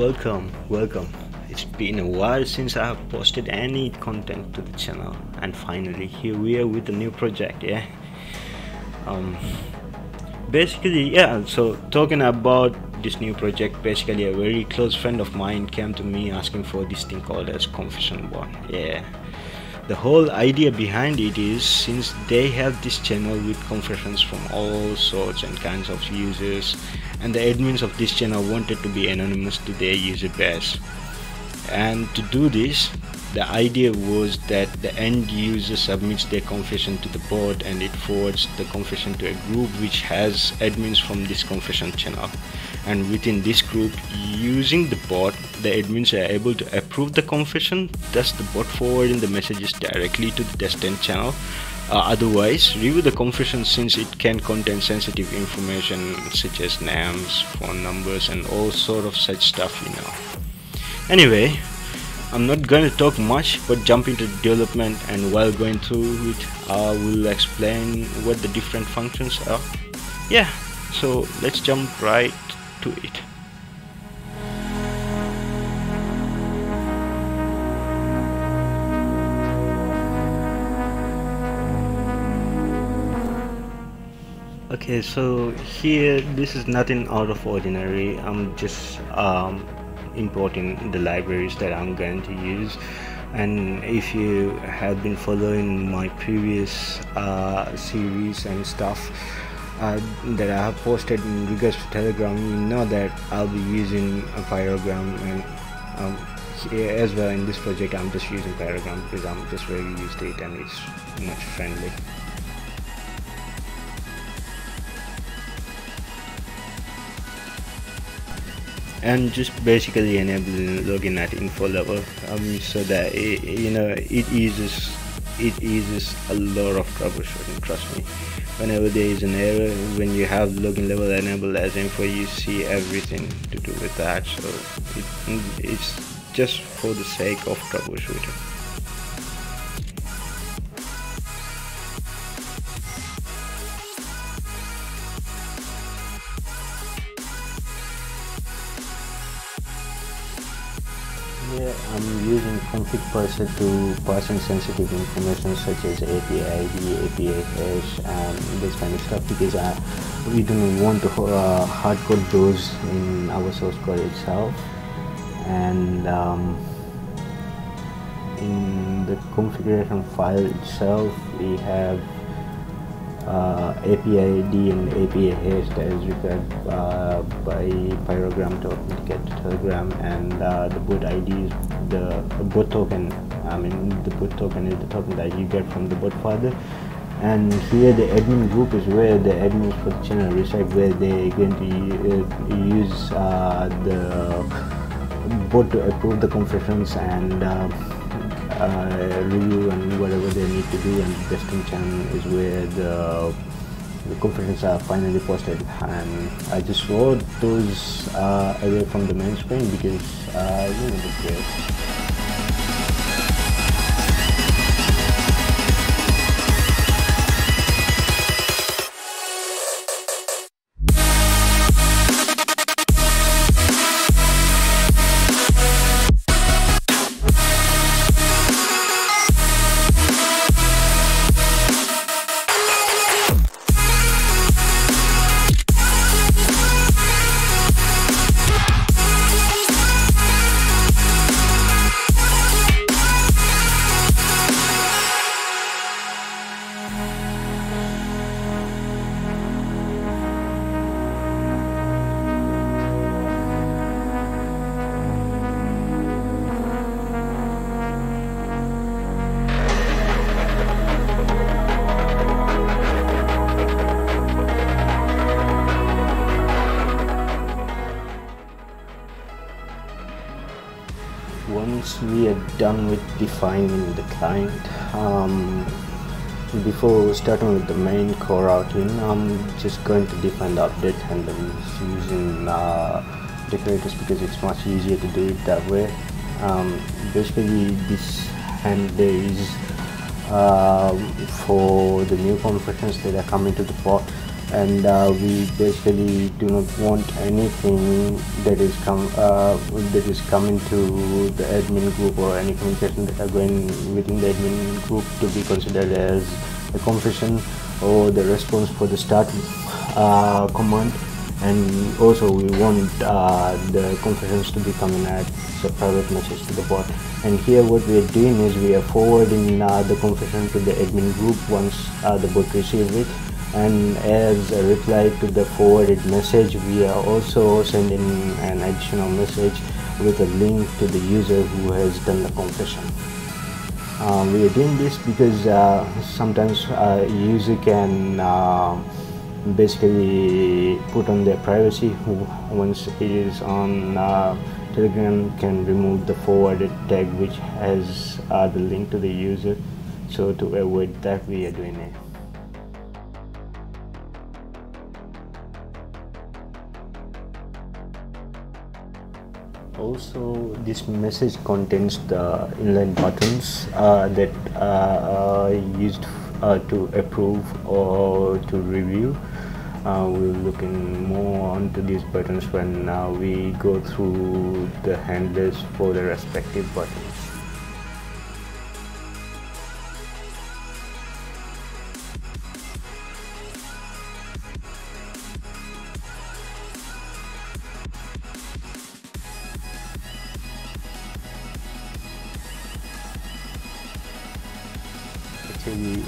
Welcome. It's been a while since I have posted any content to the channel, and finally here we are with a new project. So talking about this new project, basically a very close friend of mine came to me asking for this thing called as confession bot. The whole idea behind it is, since they have this channel with confessions from all sorts and kinds of users, and the admins of this channel wanted to be anonymous to their user base. And to do this, the idea was that the end user submits their confession to the bot, and it forwards the confession to a group which has admins from this confession channel. And within this group, using the bot, the admins are able to approve the confession, thus the bot forwarding the messages directly to the destined channel. Otherwise, review the confession, since it can contain sensitive information such as names, phone numbers, and all sort of such stuff, you know. Anyway, I'm not going to talk much, but jump into the development, and while going through it, I will explain what the different functions are. So let's jump right to it. Okay, so here this is nothing out of ordinary. I'm just importing the libraries that I'm going to use, and if you have been following my previous series and stuff that I have posted in regards to Telegram, you know that I'll be using a Pyrogram, and as well in this project I'm just using Pyrogram because I'm just very used to it and it's much friendly. And just basically enabling login at info level, so that it eases a lot of troubleshooting. Trust me, whenever there is an error, when you have login level enabled as info, you see everything to do with that. So it's just for the sake of troubleshooting. I'm using config parser to parse sensitive information such as API ID, API hash, and this kind of stuff, because we don't want to hard code those in our source code itself. And in the configuration file itself, we have API ID and API hash that is required by Pyrogram to authenticate to Telegram, and the boot ID is the boot token. The boot token is the token that you get from the bot father. And here the admin group is where the admins for the channel reside, where they are going to use the bot to approve the confessions and review and whatever they need to do, and the testing channel is where the confessions are finally posted. And I just wrote those away from the main screen because they're great. Once we are done with defining the client, before starting with the main core routine, I'm just going to define the update handlers using decorators because it's much easier to do it that way. Basically, this handler is for the new confessions that are coming to the bot. and we basically do not want anything that is coming to the admin group, or any communication that are going within the admin group, to be considered as a confession or the response for the start command. And also we want the confessions to be coming as a private message to the bot. And here what we are doing is we are forwarding the confession to the admin group once the bot receives it. And as a reply to the forwarded message, we are also sending an additional message with a link to the user who has done the confession. We are doing this because sometimes a user can basically put on their privacy, who once it is on Telegram can remove the forwarded tag which has the link to the user. So to avoid that, we are doing it. Also, this message contains the inline buttons that are used to approve or to review. We'll look more onto these buttons when we go through the handlers for the respective buttons.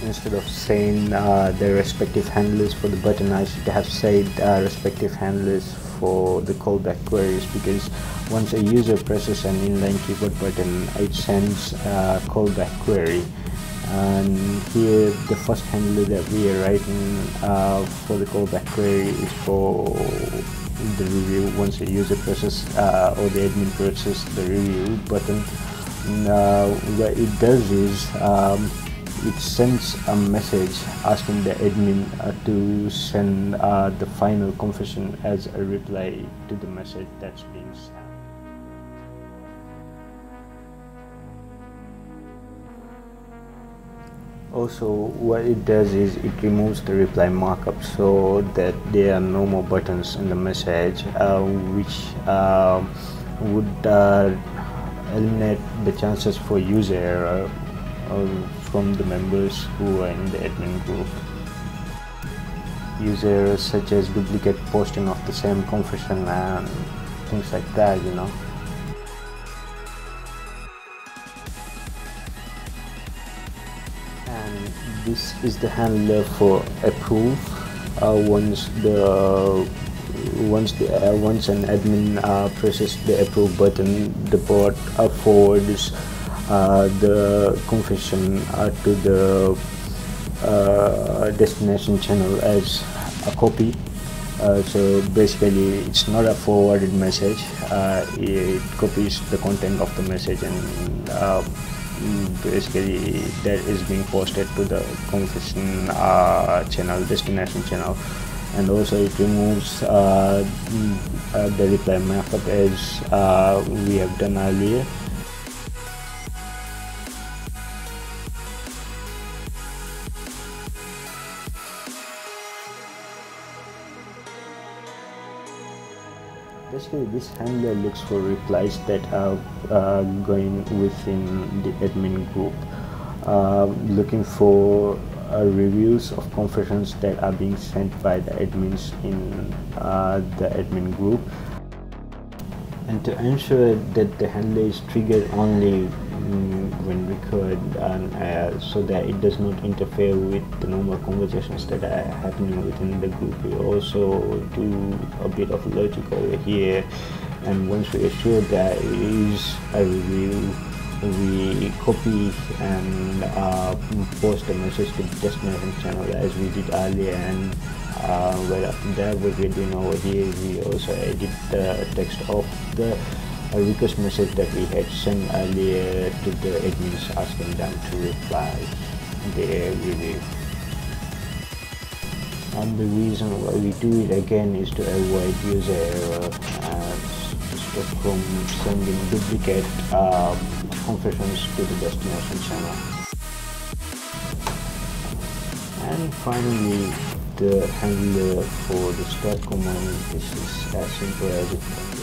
Instead of saying the respective handlers for the button, I should have said respective handlers for the callback queries, because once a user presses an inline keyboard button, it sends a callback query. And here the first handler that we are writing for the callback query is for the review. Once a user presses or the admin presses the review button, what it does is it sends a message asking the admin to send the final confession as a reply to the message that's being sent. Also, what it does is it removes the reply markup so that there are no more buttons in the message, which would eliminate the chances for user error from the members who are in the admin group. User errors such as duplicate posting of the same confession and things like that, you know. And this is the handler for approve. Once an admin presses the approve button, the bot forwards the confession to the destination channel as a copy. So basically it's not a forwarded message, it copies the content of the message, and basically that is being posted to the confession channel, destination channel. And also it removes the reply markup as we have done earlier. Basically, this handler looks for replies that are going within the admin group, looking for reviews of confessions that are being sent by the admins in the admin group. And to ensure that the handler is triggered only when recurred, and so that it does not interfere with the normal conversations that are happening within the group, we also do a bit of logic over here. And once we are sure that it is a review, we copy and post the message to the destination channel as we did earlier. And right after that, what we're doing over here, we also edit the text of the a request message that we had sent earlier to the admins, asking them to reply their review. And the reason why we do it again is to avoid user error, to stop from sending duplicate confessions to the destination channel. And finally, the handler for the start command is as simple as it can be.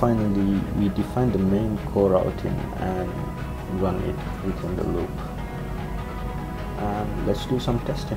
Finally, we define the main core routing and run it within the loop. And let's do some testing.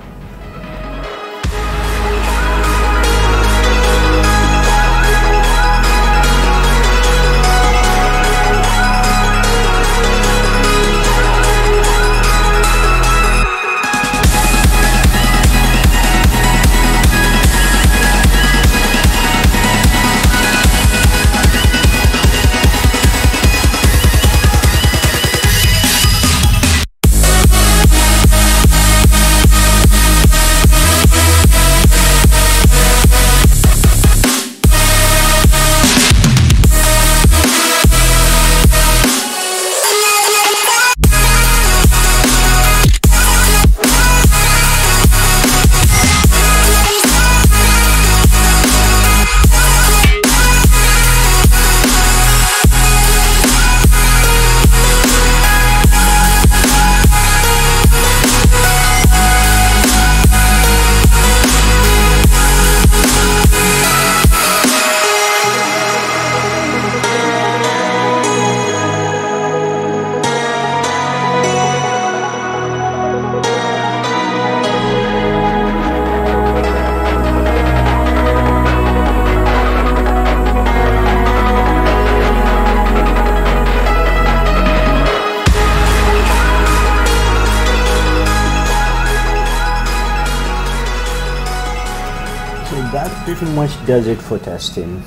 That pretty much does it for testing.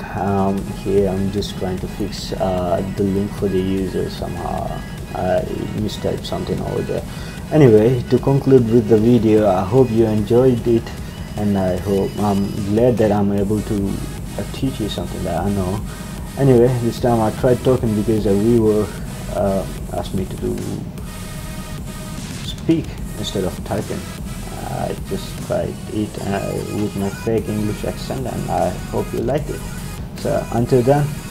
Here I'm just trying to fix the link for the user somehow. I mistyped something over there. Anyway, to conclude with the video, I hope you enjoyed it, and I'm glad that I'm able to teach you something that I know. Anyway, this time I tried talking because a viewer asked me to speak instead of typing. I just tried it with my fake English accent, and I hope you liked it. So until then.